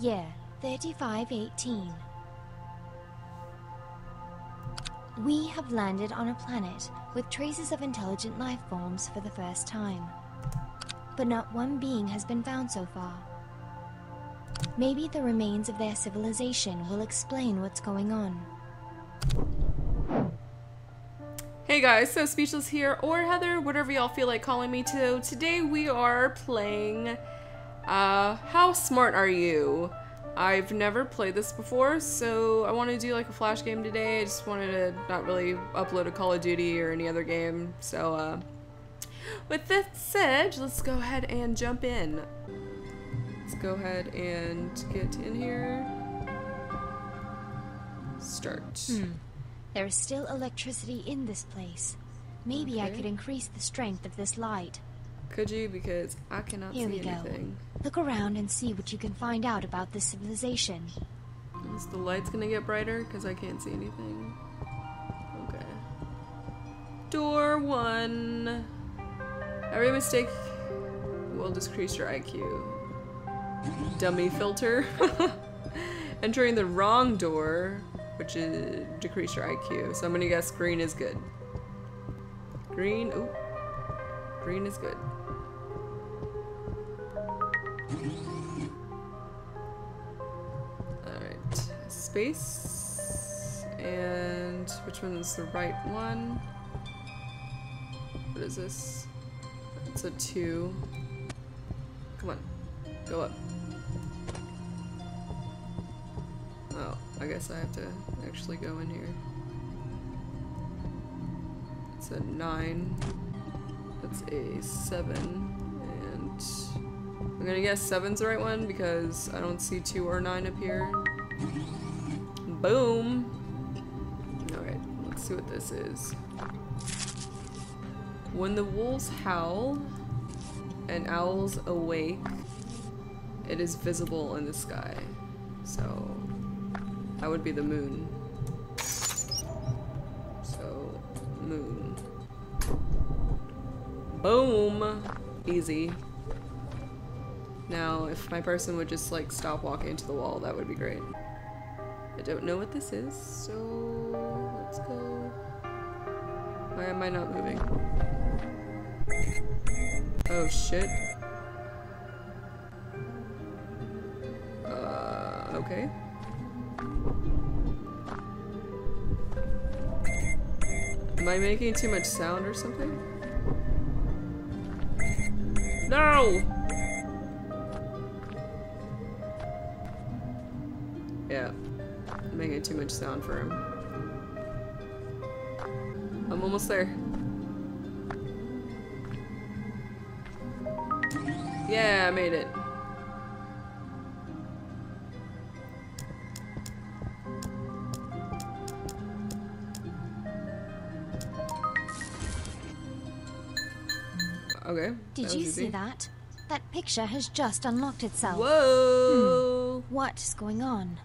Year 3518. We have landed on a planet with traces of intelligent life forms for the first time. But not one being has been found so far. Maybe the remains of their civilization will explain what's going on. Hey guys, so Speechless here, or Heather, whatever y'all feel like calling me to. Today we are playing... How smart are you? I've never played this before, so I want to do like a flash game today. I just wanted to not really upload a Call of Duty or any other game, so with that said, let's go ahead and jump in. Let's go ahead and get in here. Start. There is still electricity in this place. Maybe I could increase the strength of this light. Could you? Because I cannot see anything. Go. Look around and see what you can find out about this civilization. Is the light's gonna get brighter? Because I can't see anything. Okay. Door 1. Every mistake will decrease your IQ. Dummy filter. Entering the wrong door, which is decrease your IQ. So I'm gonna guess green is good. Green. Ooh. Green is good. Alright. Space. And which one is the right one? What is this? It's a 2. Come on. Go up. Oh, I guess I have to actually go in here. It's a 9. That's a 7, and I'm gonna guess 7's the right one because I don't see 2 or 9 up here. Boom! Alright, let's see what this is. When the wolves howl and owls awake, it is visible in the sky. So, that would be the moon. So, moon. Boom! Easy. Now, if my person would just like stop walking into the wall, that would be great. I don't know what this is, so let's go. Why am I not moving? Oh shit. Okay. Am I making too much sound or something? No! Yeah. I'm making too much sound for him. I'm almost there. Yeah, I made it. Okay. Did you see that? That picture has just unlocked itself. Whoa! What's going on?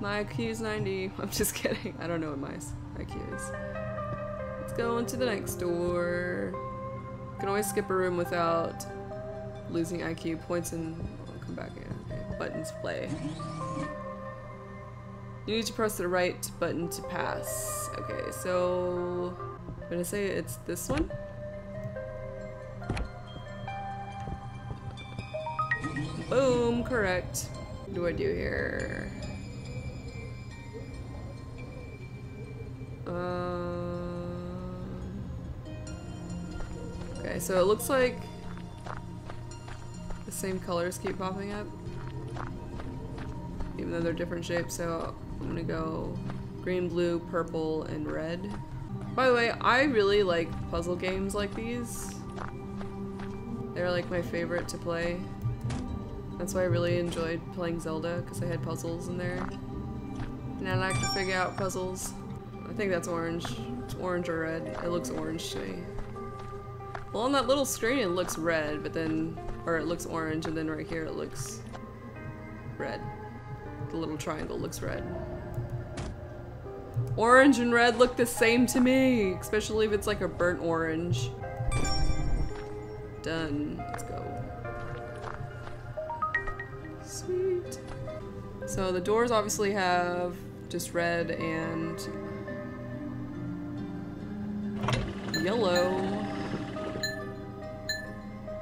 My IQ's 90. I'm just kidding. I don't know what my IQ is. Let's go into the next door. You can always skip a room without losing IQ points, and I'll come back in. Okay. Buttons play. You need to press the right button to pass. Okay, so I'm gonna say it's this one. Boom, correct. What do I do here? Okay, so it looks like the same colors keep popping up, even though they're different shapes, so I'm gonna go green, blue, purple, and red. By the way, I really like puzzle games like these. They're like my favorite to play. That's why I really enjoyed playing Zelda, because I had puzzles in there. And I like to figure out puzzles. I think that's orange. It's orange or red. It looks orange to me. Well, on that little screen it looks red, but then... or it looks orange, and then right here it looks... red. The little triangle looks red. Orange and red look the same to me! Especially if it's like a burnt orange. Done. Let's go. Sweet. So the doors obviously have just red and yellow.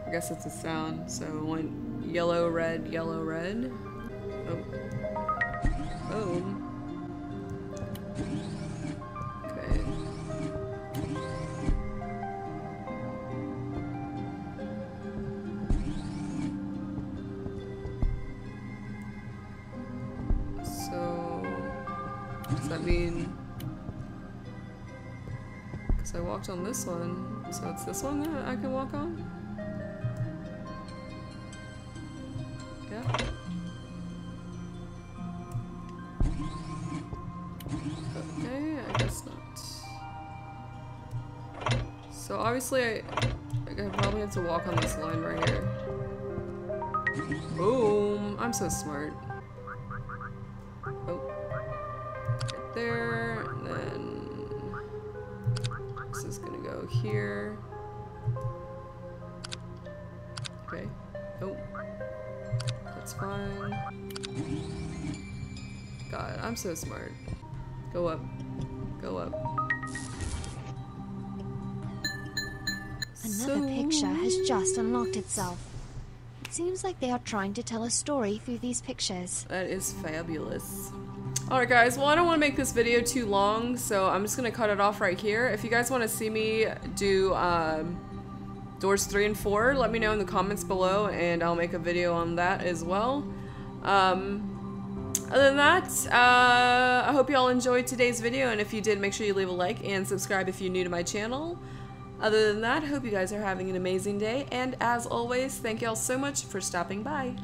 I guess that's a sound, so I went yellow, red, yellow, red. Oh. Oh. I walked on this one, so it's this one that I can walk on? Yeah. Okay, I guess not. So obviously I probably have to walk on this line right here. Boom! I'm so smart. Oh. Right there, and then... is gonna go here. Okay. Oh. That's fine. God, I'm so smart. Go up. Go up. Another picture has just unlocked itself. It seems like they are trying to tell a story through these pictures. That is fabulous. Alright guys, well I don't want to make this video too long, so I'm just going to cut it off right here. If you guys want to see me do doors 3 and 4, let me know in the comments below and I'll make a video on that as well. Other than that, I hope you all enjoyed today's video, and if you did, make sure you leave a like and subscribe if you're new to my channel. Other than that, I hope you guys are having an amazing day, and as always, thank y'all so much for stopping by.